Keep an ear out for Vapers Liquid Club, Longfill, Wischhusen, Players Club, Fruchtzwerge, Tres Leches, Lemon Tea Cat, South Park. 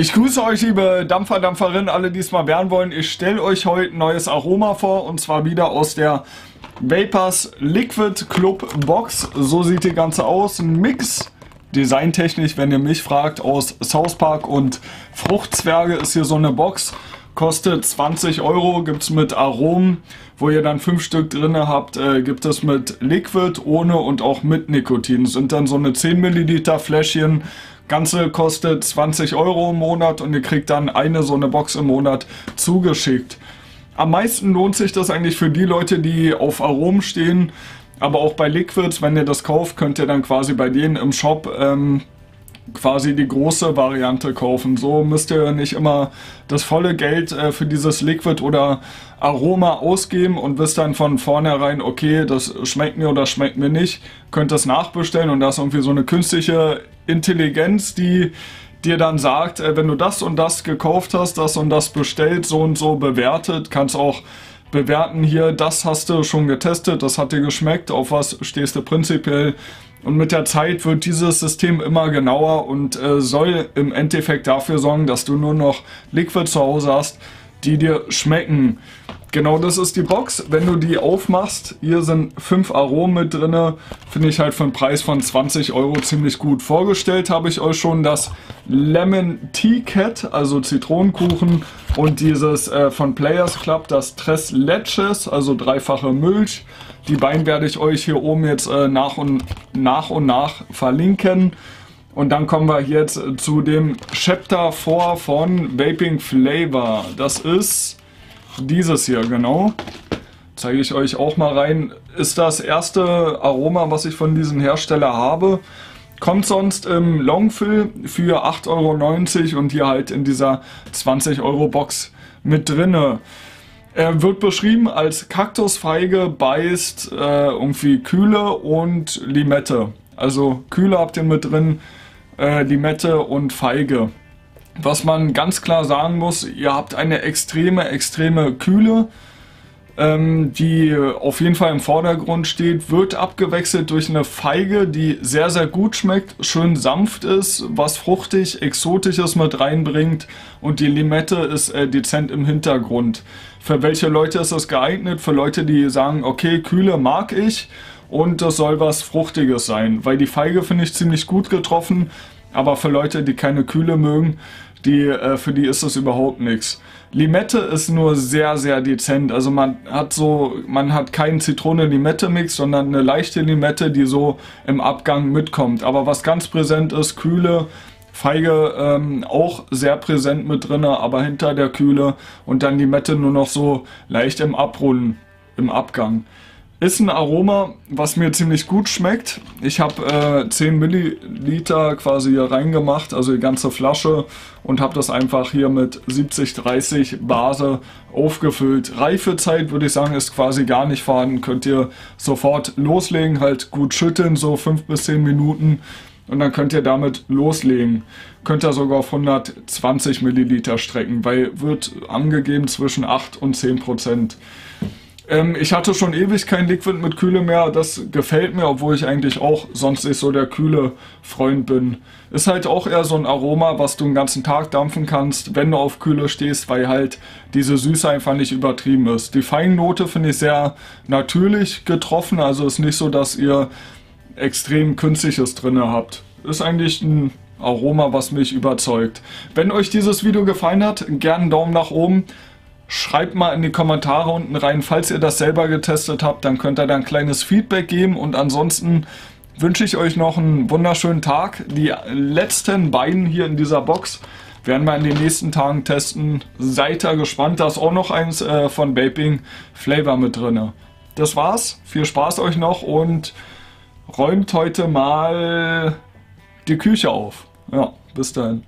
Ich grüße euch, liebe Dampfer, Dampferinnen, alle, die es mal werden wollen. Ich stelle euch heute ein neues Aroma vor, und zwar wieder aus der Vapers Liquid Club Box. So sieht die ganze aus. Ein Mix, designtechnisch, wenn ihr mich fragt, aus South Park und Fruchtzwerge ist hier so eine Box. Kostet 20 Euro, gibt es mit Aromen, wo ihr dann 5 Stück drin habt, gibt es mit Liquid, ohne und auch mit Nikotin. Das sind dann so eine 10 Milliliter Fläschchen. Ganze kostet 20 Euro im Monat und ihr kriegt dann so eine Box im Monat zugeschickt. Am meisten lohnt sich das eigentlich für die Leute, die auf Aromen stehen, aber auch bei Liquids. Wenn ihr das kauft, könnt ihr dann quasi bei denen im Shop quasi die große Variante kaufen. So müsst ihr nicht immer das volle Geld für dieses Liquid oder Aroma ausgeben und wisst dann von vornherein, okay, das schmeckt mir oder schmeckt mir nicht, könnt das nachbestellen, und da ist irgendwie so eine künstliche Intelligenz, die dir dann sagt, wenn du das und das gekauft hast, das und das bestellt, so und so bewertet, kannst auch bewerten hier, das hast du schon getestet, das hat dir geschmeckt, auf was stehst du prinzipiell. Und mit der Zeit wird dieses System immer genauer und soll im Endeffekt dafür sorgen, dass du nur noch Liquid zu Hause hast, die dir schmecken. Genau, das ist die Box. Wenn du die aufmachst, hier sind 5 Aromen mit drin. Finde ich halt für einen Preis von 20 Euro ziemlich gut. Vorgestellt habe ich euch schon das Lemon Tea Cat, also Zitronenkuchen, und dieses von Players Club, das Tres Leches, also dreifache Milch. Die beiden werde ich euch hier oben jetzt nach und nach verlinken. Und dann kommen wir jetzt zu dem Chapter 4 von Vaping Flavor. Das ist dieses hier, genau. Zeige ich euch auch mal rein. Ist das erste Aroma, was ich von diesem Hersteller habe. Kommt sonst im Longfill für 8,90 Euro und hier halt in dieser 20 Euro Box mit drinne. Er wird beschrieben als Kaktusfeige, Beißt, irgendwie Kühle und Limette. Also Kühle habt ihr mit drin, Limette und Feige. Was man ganz klar sagen muss, ihr habt eine extreme Kühle, die auf jeden Fall im Vordergrund steht, wird abgewechselt durch eine Feige, die sehr, sehr gut schmeckt, schön sanft ist, was fruchtig, exotisches mit reinbringt, und die Limette ist dezent im Hintergrund. Für welche Leute ist das geeignet? Für Leute, die sagen, okay, Kühle mag ich und das soll was Fruchtiges sein, weil die Feige finde ich ziemlich gut getroffen, aber für Leute, die keine Kühle mögen, für die ist das überhaupt nichts. Limette ist nur sehr, sehr dezent. Also man hat keinen Zitrone-Limette-Mix, sondern eine leichte Limette, die so im Abgang mitkommt. Aber was ganz präsent ist, Kühle, Feige auch sehr präsent mit drin, aber hinter der Kühle, und dann Limette nur noch so leicht im Abrunden, im Abgang. Ist ein Aroma, was mir ziemlich gut schmeckt. Ich habe 10 Milliliter quasi hier reingemacht, also die ganze Flasche, und habe das einfach hier mit 70-30 Base aufgefüllt. Reifezeit würde ich sagen, ist quasi gar nicht vorhanden. Könnt ihr sofort loslegen, halt gut schütteln, so 5 bis 10 Minuten. Und dann könnt ihr damit loslegen. Könnt ihr sogar auf 120 Milliliter strecken, weil wird angegeben zwischen 8 und 10%. Ich hatte schon ewig kein Liquid mit Kühle mehr, das gefällt mir, obwohl ich eigentlich auch sonst nicht so der kühle Freund bin. Ist halt auch eher so ein Aroma, was du den ganzen Tag dampfen kannst, wenn du auf Kühle stehst, weil halt diese Süße einfach nicht übertrieben ist. Die Feinnote finde ich sehr natürlich getroffen, also ist nicht so, dass ihr extrem Künstliches drin habt. Ist eigentlich ein Aroma, was mich überzeugt. Wenn euch dieses Video gefallen hat, gerne einen Daumen nach oben. Schreibt mal in die Kommentare unten rein, falls ihr das selber getestet habt, dann könnt ihr da ein kleines Feedback geben. Und ansonsten wünsche ich euch noch einen wunderschönen Tag. Die letzten beiden hier in dieser Box werden wir in den nächsten Tagen testen. Seid da gespannt, da ist auch noch eins von Vaping Flavor mit drin. Das war's, viel Spaß euch noch, und räumt heute mal die Küche auf. Ja, bis dahin.